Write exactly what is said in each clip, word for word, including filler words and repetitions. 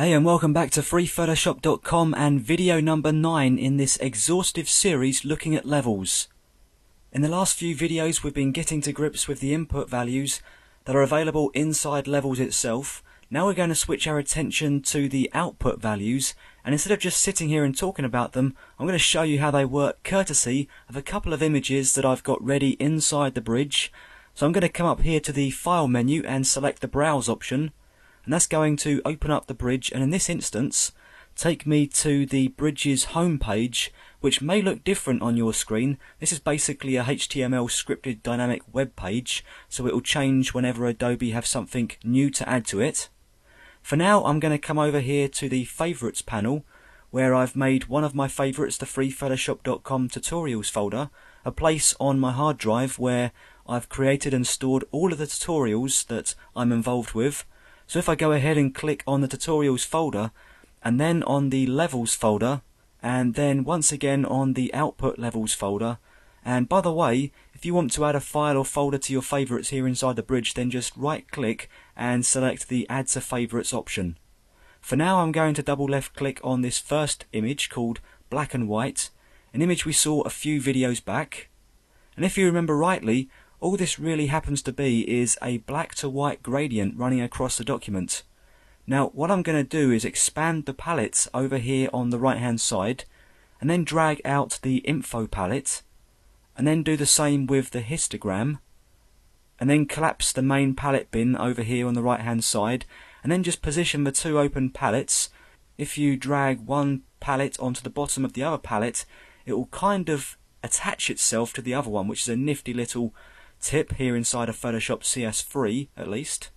Hey, and welcome back to free photoshop dot com and video number nine in this exhaustive series looking at levels. In the last few videos we've been getting to grips with the input values that are available inside levels itself. Now we're going to switch our attention to the output values, and instead of just sitting here and talking about them, I'm going to show you how they work courtesy of a couple of images that I've got ready inside the bridge. So I'm going to come up here to the File menu and select the Browse option. And that's going to open up the bridge, and in this instance take me to the bridge's home page, which may look different on your screen. This is basically a H T M L scripted dynamic web page, so it will change whenever Adobe have something new to add to it. For now I'm going to come over here to the Favorites panel, where I've made one of my favorites, the free photoshop dot com tutorials folder, a place on my hard drive where I've created and stored all of the tutorials that I'm involved with. So if I go ahead and click on the tutorials folder, and then on the levels folder, and then once again on the output levels folder. And by the way, if you want to add a file or folder to your favorites here inside the bridge, then just right click and select the add to favorites option. For now I'm going to double left click on this first image called black and white, an image we saw a few videos back. And if you remember rightly, all this really happens to be is a black to white gradient running across the document. Now what I'm going to do is expand the palettes over here on the right hand side, and then drag out the info palette, and then do the same with the histogram, and then collapse the main palette bin over here on the right hand side, and then just position the two open palettes. If you drag one palette onto the bottom of the other palette, it will kind of attach itself to the other one, which is a nifty little tip here inside of Photoshop C S three at least.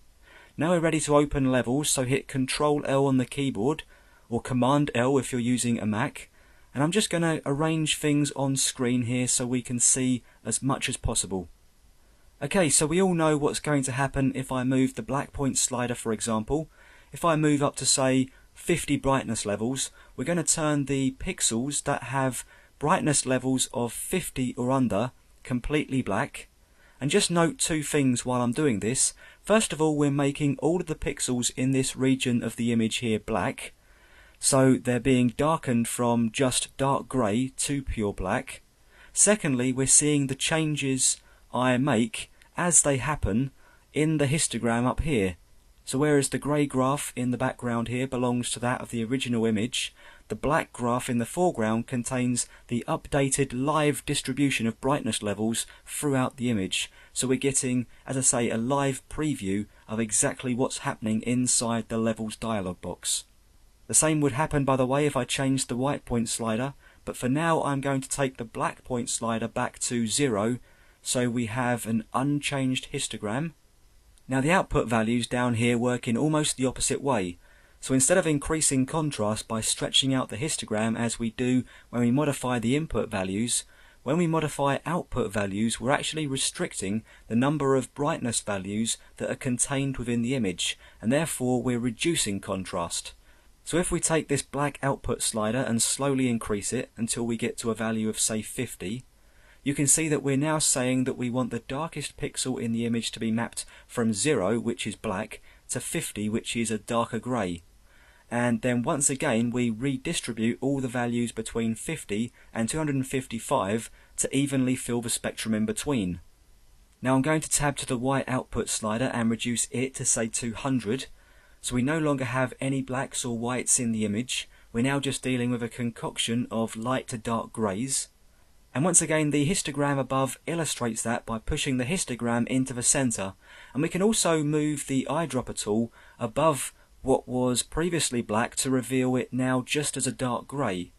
Now we're ready to open levels, so hit control L on the keyboard, or command L if you're using a Mac, and I'm just going to arrange things on screen here so we can see as much as possible. Okay, so we all know what's going to happen if I move the black point slider, for example. If I move up to say fifty brightness levels, we're going to turn the pixels that have brightness levels of fifty or under completely black. And just note two things while I'm doing this. First of all, we're making all of the pixels in this region of the image here black, so they're being darkened from just dark grey to pure black. Secondly, we're seeing the changes I make as they happen in the histogram up here. So whereas the grey graph in the background here belongs to that of the original image, the black graph in the foreground contains the updated live distribution of brightness levels throughout the image. So we're getting, as I say, a live preview of exactly what's happening inside the levels dialog box. The same would happen, by the way, if I changed the white point slider, but for now I'm going to take the black point slider back to zero, so we have an unchanged histogram. Now the output values down here work in almost the opposite way. So instead of increasing contrast by stretching out the histogram as we do when we modify the input values, when we modify output values we're actually restricting the number of brightness values that are contained within the image, and therefore we're reducing contrast. So if we take this black output slider and slowly increase it until we get to a value of say fifty, you can see that we're now saying that we want the darkest pixel in the image to be mapped from zero, which is black, to fifty, which is a darker grey. And then once again we redistribute all the values between fifty and two hundred fifty-five to evenly fill the spectrum in between. Now I'm going to tab to the white output slider and reduce it to say two hundred, so we no longer have any blacks or whites in the image. We're now just dealing with a concoction of light to dark greys. And once again the histogram above illustrates that by pushing the histogram into the centre, and we can also move the eyedropper tool above what was previously black to reveal it now just as a dark grey.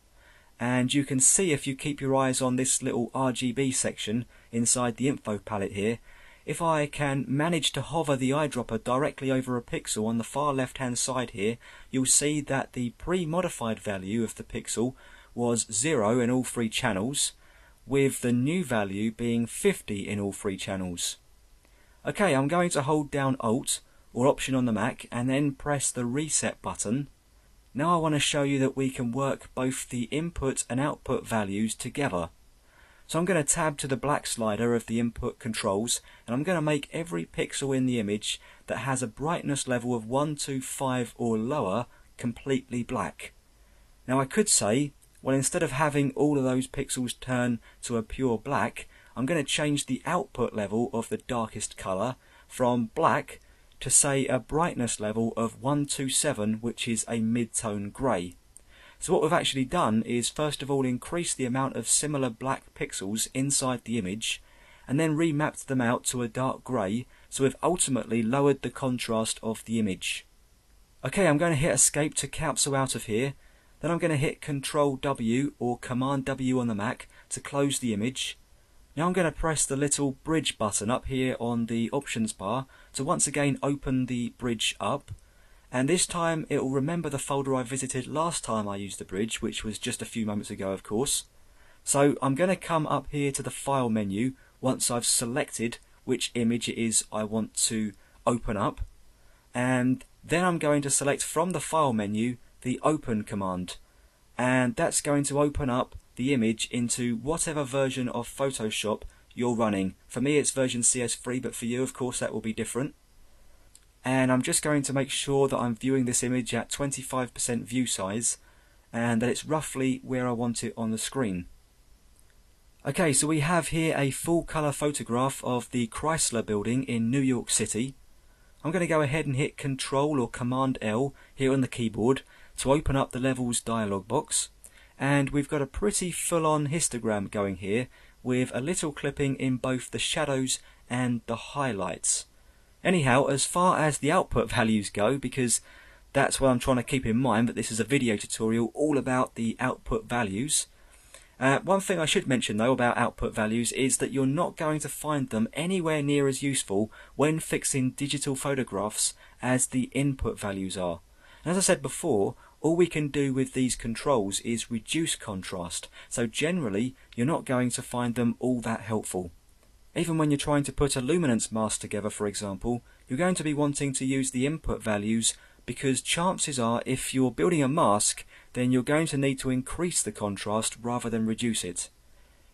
And you can see, if you keep your eyes on this little R G B section inside the info palette here, if I can manage to hover the eyedropper directly over a pixel on the far left hand side here, you'll see that the pre-modified value of the pixel was zero in all three channels, with the new value being fifty in all three channels. Okay, I'm going to hold down Alt or Option on the Mac and then press the reset button. Now I want to show you that we can work both the input and output values together. So I'm going to tab to the black slider of the input controls, and I'm going to make every pixel in the image that has a brightness level of one two five or lower completely black. Now I could say, well, instead of having all of those pixels turn to a pure black, I'm going to change the output level of the darkest colour from black to say a brightness level of one two seven, which is a mid-tone grey. So what we've actually done is first of all increase the amount of similar black pixels inside the image and then remapped them out to a dark grey, so we've ultimately lowered the contrast of the image. Okay, I'm going to hit escape to cancel out of here, then I'm going to hit control W or command W on the Mac to close the image. Now I'm going to press the little bridge button up here on the options bar to once again open the bridge up, and this time it will remember the folder I visited last time I used the bridge, which was just a few moments ago of course. So I'm going to come up here to the file menu once I've selected which image it is I want to open up, and then I'm going to select from the file menu the open command, and that's going to open up the image into whatever version of Photoshop you're running. For me it's version C S three, but for you of course that will be different. And I'm just going to make sure that I'm viewing this image at twenty-five percent view size and that it's roughly where I want it on the screen. Okay, so we have here a full colour photograph of the Chrysler building in New York City. I'm going to go ahead and hit Control or command L here on the keyboard to open up the levels dialog box. And we've got a pretty full-on histogram going here with a little clipping in both the shadows and the highlights. Anyhow, as far as the output values go, because that's what I'm trying to keep in mind, that this is a video tutorial all about the output values. Uh, one thing I should mention though about output values is that you're not going to find them anywhere near as useful when fixing digital photographs as the input values are. And as I said before, all we can do with these controls is reduce contrast, so generally you're not going to find them all that helpful. Even when you're trying to put a luminance mask together, for example, you're going to be wanting to use the input values, because chances are if you're building a mask then you're going to need to increase the contrast rather than reduce it.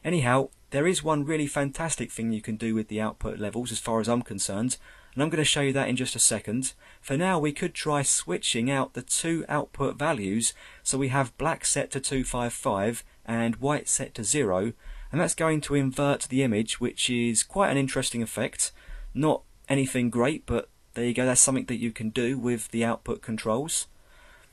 Anyhow, there is one really fantastic thing you can do with the output levels as far as I'm concerned, and I'm going to show you that in just a second. For now we could try switching out the two output values, so we have black set to two fifty-five and white set to zero, and that's going to invert the image, which is quite an interesting effect. Not anything great, but there you go, that's something that you can do with the output controls.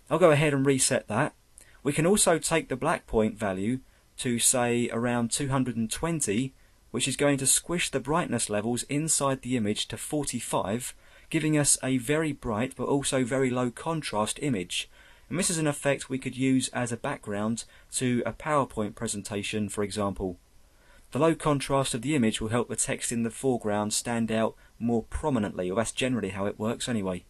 I'll go ahead and reset that. We can also take the black point value to say around two hundred twenty, which is going to squish the brightness levels inside the image to forty-five, giving us a very bright but also very low contrast image. And this is an effect we could use as a background to a PowerPoint presentation, for example. The low contrast of the image will help the text in the foreground stand out more prominently, or that's generally how it works anyway.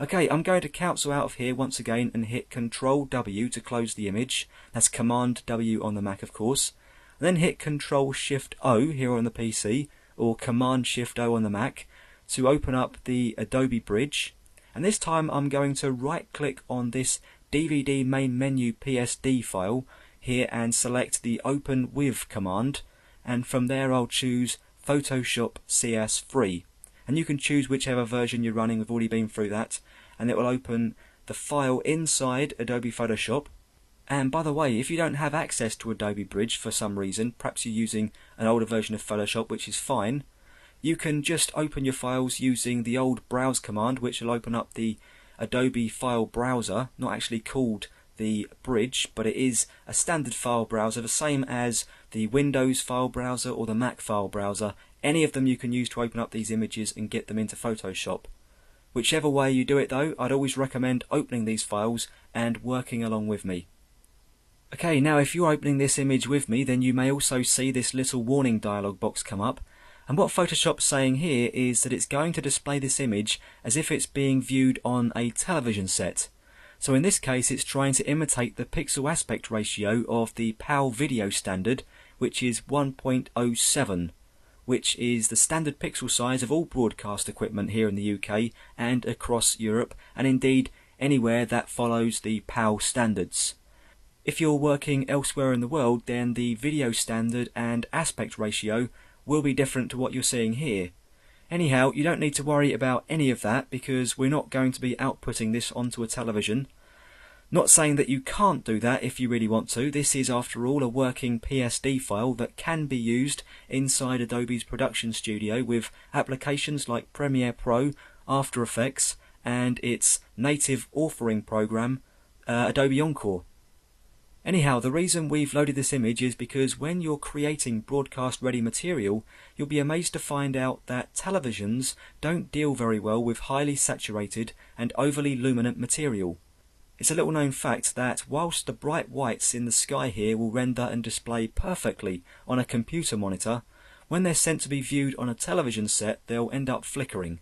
Okay, I'm going to cancel out of here once again and hit control W to close the image. That's command W on the Mac of course. Then hit control shift O here on the P C, or command shift O on the Mac, to open up the Adobe Bridge. And this time I'm going to right click on this D V D main menu P S D file here and select the Open With command, and from there I'll choose Photoshop C S three. And you can choose whichever version you're running, we've already been through that, and it will open the file inside Adobe Photoshop. And by the way, if you don't have access to Adobe Bridge for some reason, perhaps you're using an older version of Photoshop, which is fine, you can just open your files using the old browse command, which will open up the Adobe file browser, not actually called the Bridge, but it is a standard file browser, the same as the Windows file browser or the Mac file browser. Any of them you can use to open up these images and get them into Photoshop. Whichever way you do it though, I'd always recommend opening these files and working along with me. Okay, now if you're opening this image with me, then you may also see this little warning dialog box come up. And what Photoshop's saying here is that it's going to display this image as if it's being viewed on a television set. So in this case, it's trying to imitate the pixel aspect ratio of the P A L video standard, which is one point oh seven, which is the standard pixel size of all broadcast equipment here in the U K and across Europe, and indeed anywhere that follows the P A L standards. If you're working elsewhere in the world, then the video standard and aspect ratio will be different to what you're seeing here. Anyhow, you don't need to worry about any of that because we're not going to be outputting this onto a television. Not saying that you can't do that if you really want to. This is, after all, a working P S D file that can be used inside Adobe's production studio with applications like Premiere Pro, After Effects, and its native authoring program, uh, Adobe Encore. Anyhow, the reason we've loaded this image is because when you're creating broadcast-ready material, you'll be amazed to find out that televisions don't deal very well with highly saturated and overly luminant material. It's a little-known fact that whilst the bright whites in the sky here will render and display perfectly on a computer monitor, when they're sent to be viewed on a television set, they'll end up flickering.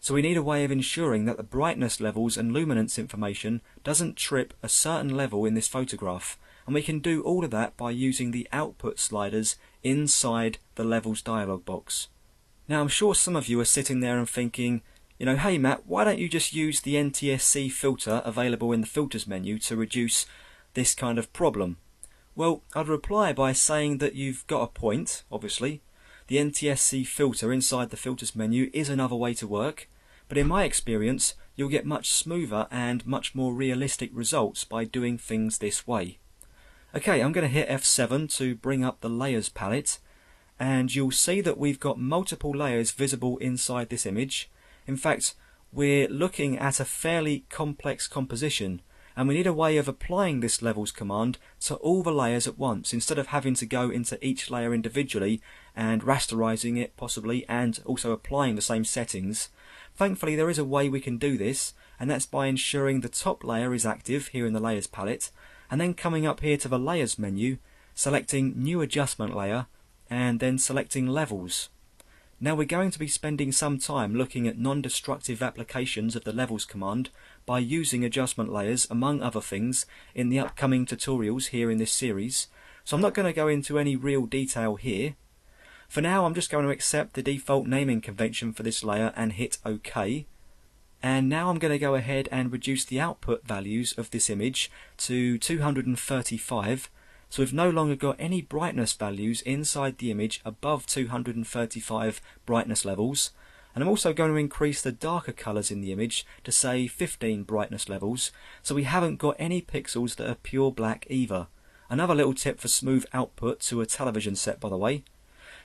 So we need a way of ensuring that the brightness levels and luminance information doesn't trip a certain level in this photograph, and we can do all of that by using the output sliders inside the levels dialog box. Now, I'm sure some of you are sitting there and thinking, you know, hey Matt, why don't you just use the N T S C filter available in the filters menu to reduce this kind of problem? Well, I'd reply by saying that you've got a point, obviously. The N T S C filter inside the filters menu is another way to work. But in my experience, you'll get much smoother and much more realistic results by doing things this way. Okay, I'm going to hit F seven to bring up the layers palette, and you'll see that we've got multiple layers visible inside this image. In fact, we're looking at a fairly complex composition, and we need a way of applying this levels command to all the layers at once, instead of having to go into each layer individually and rasterizing it possibly, and also applying the same settings. Thankfully, there is a way we can do this, and that's by ensuring the top layer is active here in the layers palette, and then coming up here to the layers menu, selecting new adjustment layer, and then selecting levels. Now, we're going to be spending some time looking at non-destructive applications of the levels command by using adjustment layers, among other things, in the upcoming tutorials here in this series, so I'm not going to go into any real detail here. For now, I'm just going to accept the default naming convention for this layer and hit OK. And now I'm going to go ahead and reduce the output values of this image to two hundred thirty-five, so we've no longer got any brightness values inside the image above two hundred thirty-five brightness levels. And I'm also going to increase the darker colours in the image to, say, fifteen brightness levels, so we haven't got any pixels that are pure black either. Another little tip for smooth output to a television set, by the way.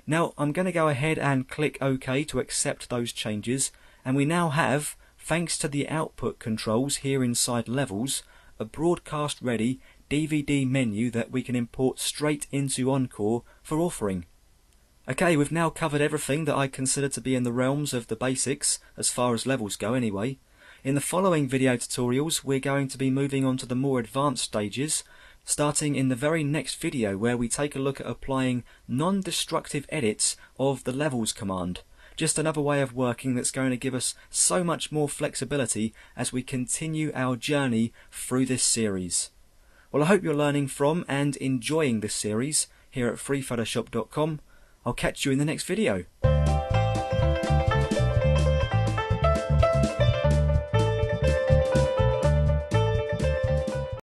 Now I'm going to go ahead and click OK to accept those changes, and we now have, thanks to the output controls here inside levels, a broadcast ready D V D menu that we can import straight into Encore for authoring. Okay, we've now covered everything that I consider to be in the realms of the basics, as far as levels go anyway. In the following video tutorials we're going to be moving on to the more advanced stages, starting in the very next video where we take a look at applying non-destructive edits of the levels command. Just another way of working that's going to give us so much more flexibility as we continue our journey through this series. Well, I hope you're learning from and enjoying this series here at free photoshop dot com. I'll catch you in the next video.